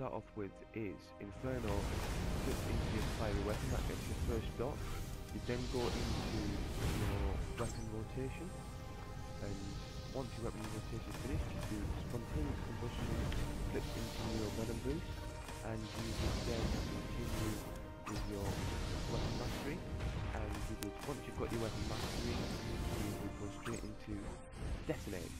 Off with is Inferno, put into your fiery weapon, that gets your first dot. You then go into your weapon rotation, and once your weapon rotation is finished, you do spontaneous combustion, flip into your venom boost, and you will then continue with your weapon mastery. And you would, once you've got your weapon mastery, you will go straight into detonate.